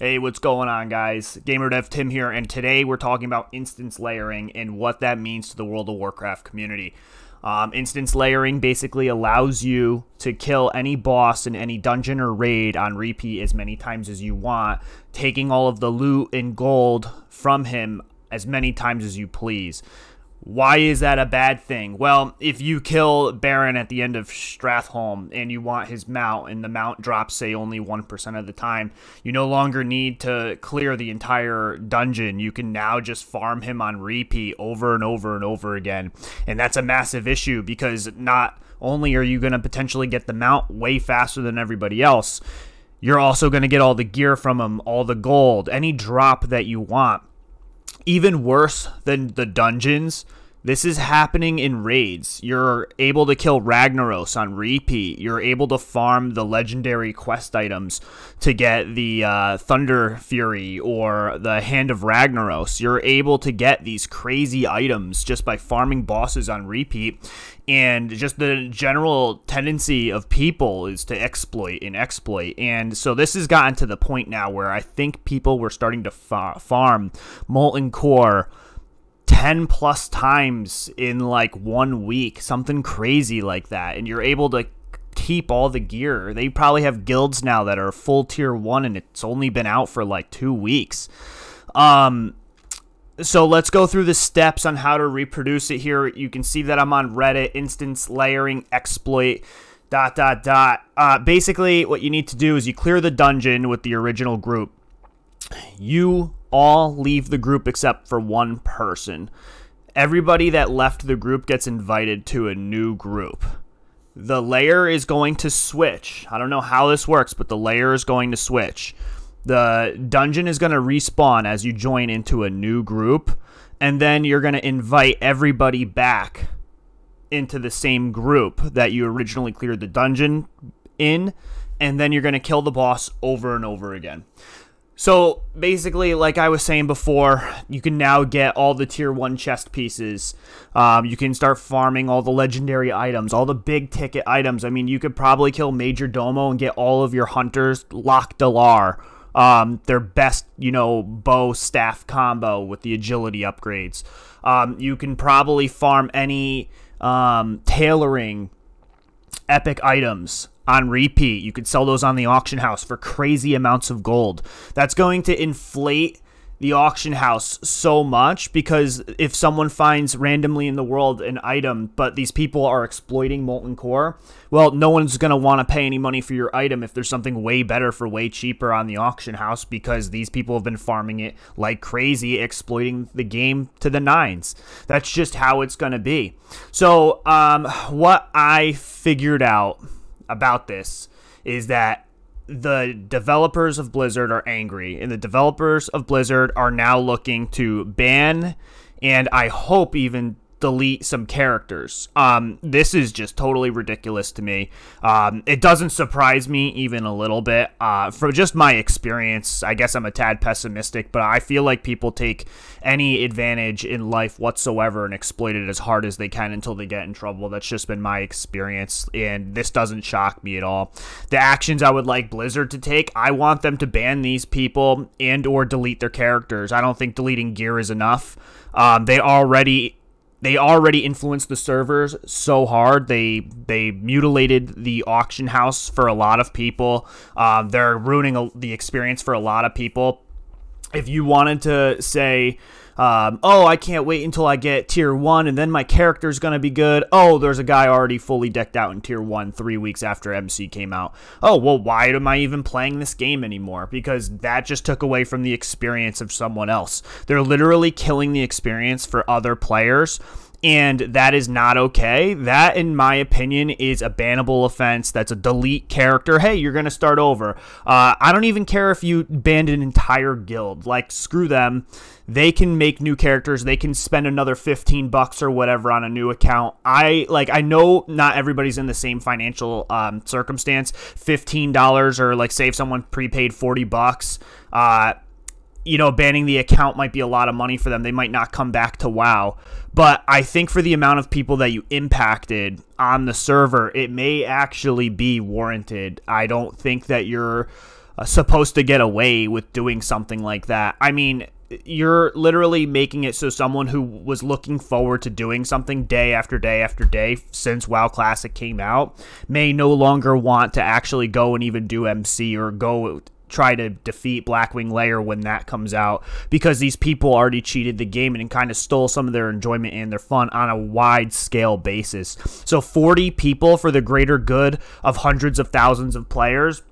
Hey, what's going on, guys? GamerDev Tim here, and today we're talking about instance layering and what that means to the World of Warcraft community. Instance layering basically allows you to kill any boss in any dungeon or raid on repeat as many times as you want, taking all of the loot and gold from him as many times as you please. Why is that a bad thing? Well, if you kill Baron at the end of Strathholm and you want his mount and the mount drops, say, only 1% of the time, you no longer need to clear the entire dungeon. You can now just farm him on repeat over and over and over again. And that's a massive issue because not only are you going to potentially get the mount way faster than everybody else, you're also going to get all the gear from him, all the gold, any drop that you want. Even worse than the dungeons, this is happening in raids. You're able to kill Ragnaros on repeat. You're able to farm the legendary quest items to get the Thunder Fury or the Hand of Ragnaros. You're able to get these crazy items just by farming bosses on repeat. And just the general tendency of people is to exploit and exploit. And so this has gotten to the point now where I think people were starting to farm Molten Core 10 plus times in like 1 week, something crazy like that, and you're able to keep all the gear. They probably have guilds now that are full tier 1 and it's only been out for like 2 weeks. So let's go through the steps on how to reproduce it here. You can see that I'm on Reddit, instance layering exploit basically what you need to do is you clear the dungeon with the original group. You all leave the group except for one person. Everybody that left the group gets invited to a new group. The layer is going to switch. I don't know how this works, but the layer is going to switch. The dungeon is going to respawn as you join into a new group, and then you're going to invite everybody back into the same group that you originally cleared the dungeon in, and then you're going to kill the boss over and over again. So basically, like I was saying before, you can now get all the tier 1 chest pieces. You can start farming all the legendary items, all the big ticket items. I mean, you could probably kill Major Domo and get all of your hunters Lok'Delar, their best, you know, bow staff combo with the agility upgrades. You can probably farm any tailoring epic items on repeat. You could sell those on the auction house for crazy amounts of gold. That's going to inflate the auction house so much because if someone finds randomly in the world an item, but these people are exploiting Molten Core, well, no one's going to want to pay any money for your item if there's something way better for way cheaper on the auction house because these people have been farming it like crazy, exploiting the game to the nines. That's just how it's going to be. So what I figured out about this is that the developers of Blizzard are angry, and the developers of Blizzard are now looking to ban and I hope even delete some characters. This is just totally ridiculous to me. It doesn't surprise me even a little bit. From just my experience, I guess I'm a tad pessimistic, but I feel like people take any advantage in life whatsoever and exploit it as hard as they can until they get in trouble. That's just been my experience, and this doesn't shock me at all. The actions I would like Blizzard to take, I want them to ban these people and or delete their characters. I don't think deleting gear is enough. They already influenced the servers so hard. They mutilated the auction house for a lot of people. They're ruining the experience for a lot of people. If you wanted to say, oh, I can't wait until I get tier 1 and then my character's going to be good. Oh, there's a guy already fully decked out in tier 1 3 weeks after MC came out. Oh, well, why am I even playing this game anymore? Because that just took away from the experience of someone else. They're literally killing the experience for other players. And that is not okay. That, in my opinion, is a bannable offense. That's a delete character. Hey, you're going to start over. I don't even care if you banned an entire guild. Like, screw them. They can make new characters. They can spend another $15 or whatever on a new account. I know not everybody's in the same financial circumstance. $15 or, like, say if someone prepaid $40. You know, banning the account might be a lot of money for them. They might not come back to WoW. But I think for the amount of people that you impacted on the server, it may actually be warranted. I don't think that you're supposed to get away with doing something like that. I mean, you're literally making it so someone who was looking forward to doing something day after day after day since WoW Classic came out may no longer want to actually go and even do MC or go try to defeat Blackwing Lair when that comes out, because these people already cheated the game and kind of stole some of their enjoyment and their fun on a wide scale basis. So 40 people for the greater good of hundreds of thousands of players.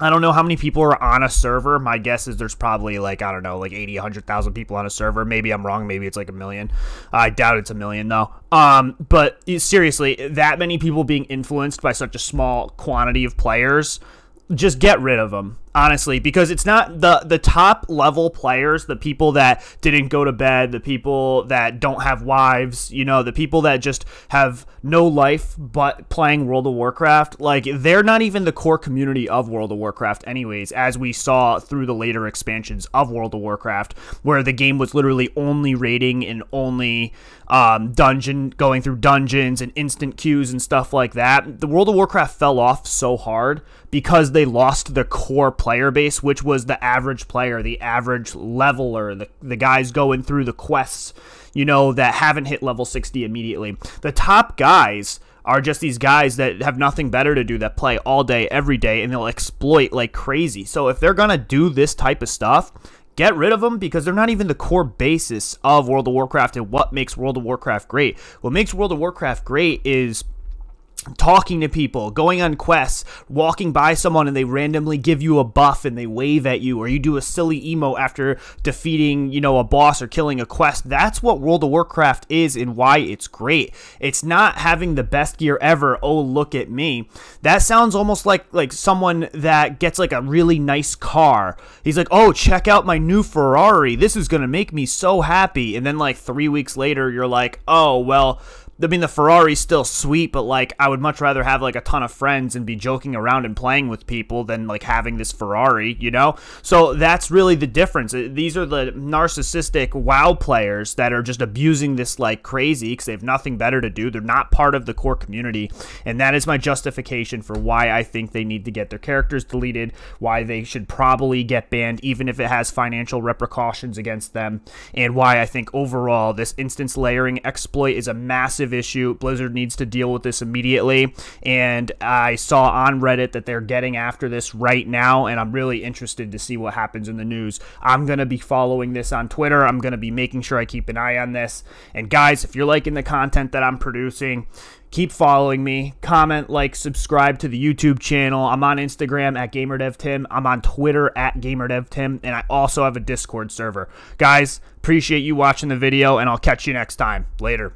I don't know how many people are on a server. My guess is there's probably like, I don't know, like 80, 100,000 people on a server. Maybe I'm wrong. Maybe it's like a million. I doubt it's a million though. But seriously, that many people being influenced by such a small quantity of players, just get rid of them, honestly, because it's not the top level players, the people that didn't go to bed, the people that don't have wives, you know, the people that just have no life but playing World of Warcraft. Like, they're not even the core community of World of Warcraft anyways, as we saw through the later expansions of World of Warcraft, where the game was literally only raiding and only going through dungeons and instant queues and stuff like that. The World of Warcraft fell off so hard because they lost the core player base, which was the average player, the average leveler, the guys going through the quests, you know, that haven't hit level 60 immediately. The top guys are just these guys that have nothing better to do, that play all day, every day, and they'll exploit like crazy. So if they're gonna do this type of stuff, get rid of them, because they're not even the core basis of World of Warcraft and what makes World of Warcraft great. What makes World of Warcraft great is talking to people, going on quests, walking by someone and they randomly give you a buff and they wave at you, or you do a silly emo after defeating, you know, a boss or killing a quest. That's what World of Warcraft is and why it's great. It's not having the best gear ever. Oh, look at me. That sounds almost like someone that gets like a really nice car. He's like, oh, check out my new Ferrari. This is going to make me so happy. And then like 3 weeks later, you're like, oh, well, I mean, the Ferrari's still sweet, but, like, I would much rather have, like, a ton of friends and be joking around and playing with people than, like, having this Ferrari, you know? So that's really the difference. These are the narcissistic WoW players that are just abusing this like crazy because they have nothing better to do. They're not part of the core community, and that is my justification for why I think they need to get their characters deleted, why they should probably get banned, even if it has financial repercussions against them, and why I think overall this instance layering exploit is a massive issue. Blizzard needs to deal with this immediately, and I saw on Reddit that they're getting after this right now, and I'm really interested to see what happens in the news. I'm going to be following this on Twitter. I'm going to be making sure I keep an eye on this, and guys, if you're liking the content that I'm producing, keep following me. Comment, like, subscribe to the YouTube channel. I'm on Instagram at GamerDev Tim. I'm on Twitter at GamerDev Tim, and I also have a Discord server. Guys, appreciate you watching the video, and I'll catch you next time. Later.